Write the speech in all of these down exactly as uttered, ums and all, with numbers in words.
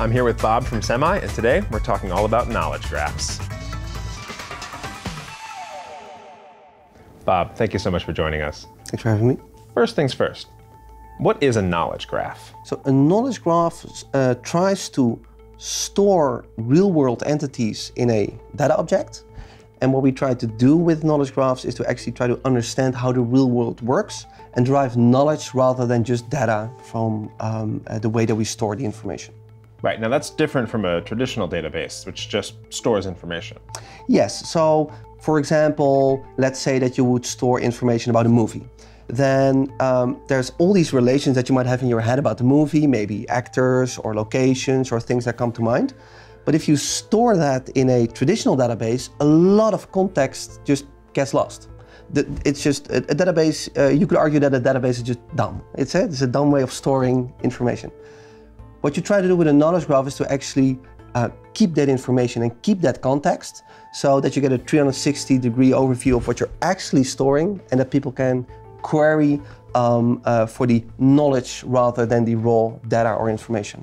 I'm here with Bob from SeMI, and today we're talking all about knowledge graphs. Bob, thank you so much for joining us. Thanks for having me. First things first, what is a knowledge graph? So a knowledge graph uh, tries to store real-world entities in a data object. And what we try to do with knowledge graphs is to actually try to understand how the real world works and derive knowledge rather than just data from um, uh, the way that we store the information. Right, now that's different from a traditional database, which just stores information. Yes, so for example, let's say that you would store information about a movie. Then um, there's all these relations that you might have in your head about the movie, maybe actors or locations or things that come to mind. But if you store that in a traditional database, a lot of context just gets lost. It's just a, a database, uh, you could argue that a database is just dumb. It's a, it's a dumb way of storing information. What you try to do with a knowledge graph is to actually uh, keep that information and keep that context so that you get a three hundred sixty degree overview of what you're actually storing and that people can query um, uh, for the knowledge rather than the raw data or information.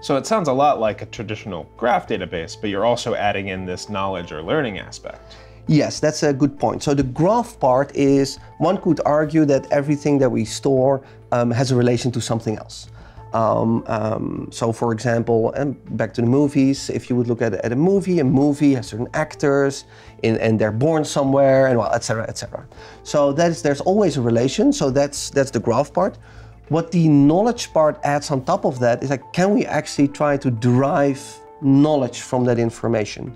So it sounds a lot like a traditional graph database, but you're also adding in this knowledge or learning aspect. Yes, that's a good point. So the graph part is, one could argue that everything that we store um, has a relation to something else. Um, um, so for example, and back to the movies, if you would look at, at a movie, a movie has certain actors in, and they're born somewhere, and well, et cetera, et cetera. So that is, there's always a relation, so that's, that's the graph part. What the knowledge part adds on top of that is like, can we actually try to derive knowledge from that information?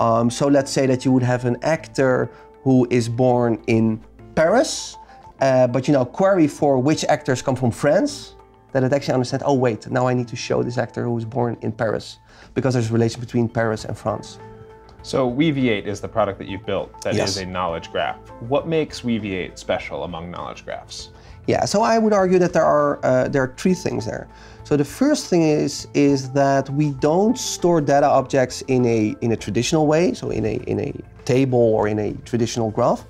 Um, so let's say that you would have an actor who is born in Paris, uh, but you know, query for which actors come from France, that it actually understands, oh wait, now I need to show this actor who was born in Paris because there's a relation between Paris and France. So Weaviate is the product that you've built that yes. is a knowledge graph. What makes Weaviate special among knowledge graphs? Yeah, so I would argue that there are uh, there are three things there. So the first thing is is that we don't store data objects in a in a traditional way, so in a in a table or in a traditional graph.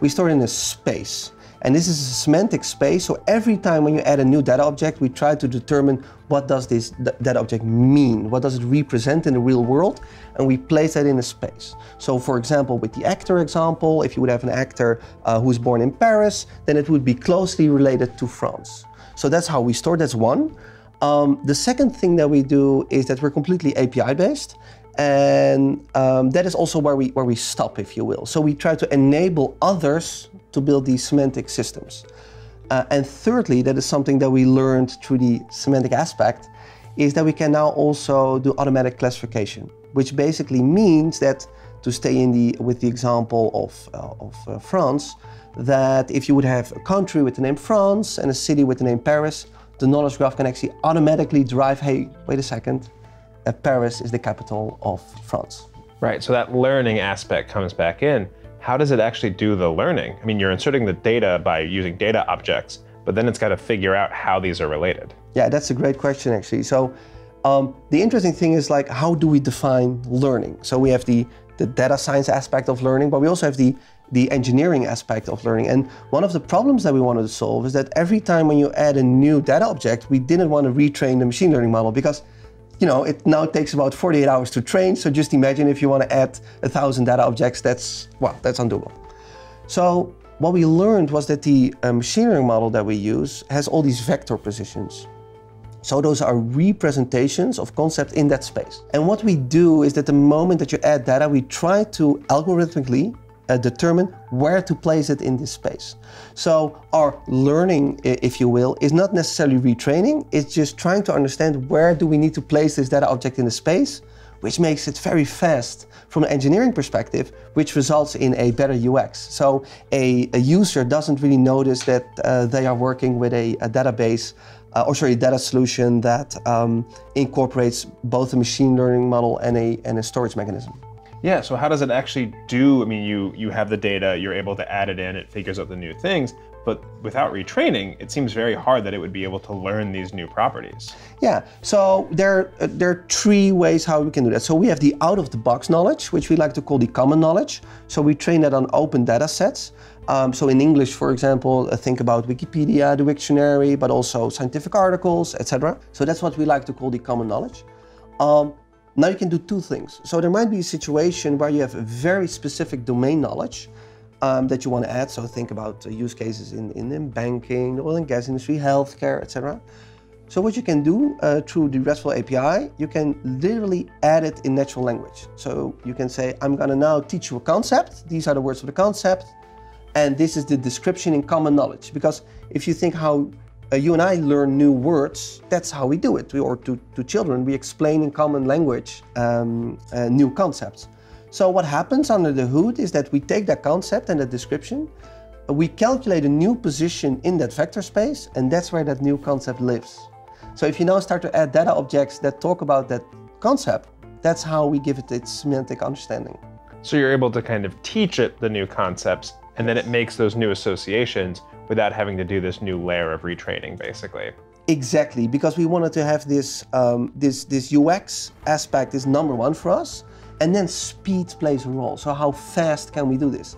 We store it in a space, and this is a semantic space. So every time when you add a new data object, we try to determine what does this data object mean, what does it represent in the real world, and we place that in a space. So for example, with the actor example, if you would have an actor uh, who's born in Paris, then it would be closely related to France. So that's how we store, that's one. Um, the second thing that we do is that we're completely A P I based. And um, that is also where we, where we stop, if you will. So we try to enable others to build these semantic systems. Uh, and thirdly, that is something that we learned through the semantic aspect, is that we can now also do automatic classification, which basically means that, to stay in the, with the example of, uh, of uh, France, that if you would have a country with the name France and a city with the name Paris, the knowledge graph can actually automatically derive, hey, wait a second, Uh, Paris is the capital of France. Right, so that learning aspect comes back in. How does it actually do the learning? I mean, you're inserting the data by using data objects, but then it's got to figure out how these are related. Yeah, that's a great question, actually. So um, the interesting thing is, like, how do we define learning? So we have the, the data science aspect of learning, but we also have the, the engineering aspect of learning. And one of the problems that we wanted to solve is that every time when you add a new data object, we didn't want to retrain the machine learning model because you know, it now takes about forty-eight hours to train, so just imagine if you want to add a thousand data objects, that's, well, that's undoable. So what we learned was that the uh, machine learning model that we use has all these vector positions. So those are representations of concepts in that space. And what we do is that the moment that you add data, we try to algorithmically Uh, determine where to place it in this space. So our learning, if you will, is not necessarily retraining, it's just trying to understand where do we need to place this data object in the space, which makes it very fast from an engineering perspective, which results in a better U X. So a, a user doesn't really notice that uh, they are working with a, a database, uh, or sorry, data solution that um, incorporates both a machine learning model and a, and a storage mechanism. Yeah, so how does it actually do, I mean, you, you have the data, you're able to add it in, it figures out the new things, but without retraining, it seems very hard that it would be able to learn these new properties. Yeah, so there, uh, there are three ways how we can do that. So we have the out-of-the-box knowledge, which we like to call the common knowledge. So we train that on open data sets. Um, so in English, for example, uh, think about Wikipedia, the dictionary, but also scientific articles, et cetera. So that's what we like to call the common knowledge. Um, now you can do two things. So there might be a situation where you have a very specific domain knowledge um, that you want to add. So think about uh, use cases in, in, in banking, the oil and gas industry, healthcare, et cetera. So what you can do uh, through the RESTful A P I, you can literally add it in natural language. So you can say, I'm gonna now teach you a concept. These are the words of the concept. And this is the description in common knowledge. Because if you think how uh, you and I learn new words, that's how we do it. We, or to, to children, we explain in common language um, uh, new concepts. So what happens under the hood is that we take that concept and that description, we calculate a new position in that vector space, and that's where that new concept lives. So if you now start to add data objects that talk about that concept, that's how we give it its semantic understanding. So you're able to kind of teach it the new concepts, and then it makes those new associations without having to do this new layer of retraining, basically. Exactly, because we wanted to have this, um, this, this U X aspect is number one for us, and then speed plays a role. So how fast can we do this?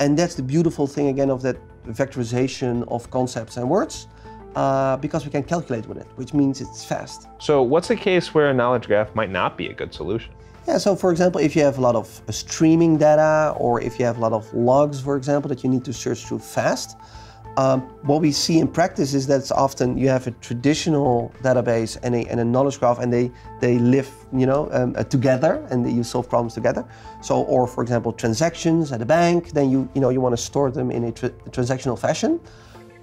And that's the beautiful thing, again, of that vectorization of concepts and words. Uh, because we can calculate with it, which means it's fast. So what's a case where a knowledge graph might not be a good solution? Yeah, so for example, if you have a lot of uh, streaming data, or if you have a lot of logs, for example, that you need to search through fast, um, what we see in practice is that it's often you have a traditional database and a, and a knowledge graph, and they, they live you know, um, uh, together, and you solve problems together. So, or for example, transactions at a bank, then you, you, know, you want to store them in a tra transactional fashion.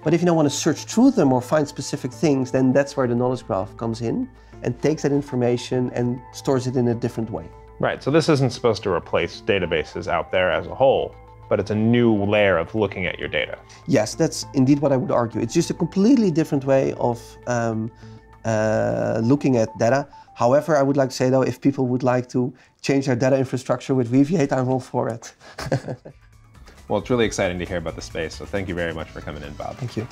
But if you don't want to search through them or find specific things, then that's where the knowledge graph comes in and takes that information and stores it in a different way. Right, so this isn't supposed to replace databases out there as a whole, but it's a new layer of looking at your data. Yes, that's indeed what I would argue. It's just a completely different way of um, uh, looking at data. However, I would like to say though, if people would like to change their data infrastructure with Weaviate, I'm all for it. Well, it's really exciting to hear about the space, so thank you very much for coming in, Bob. Thank you.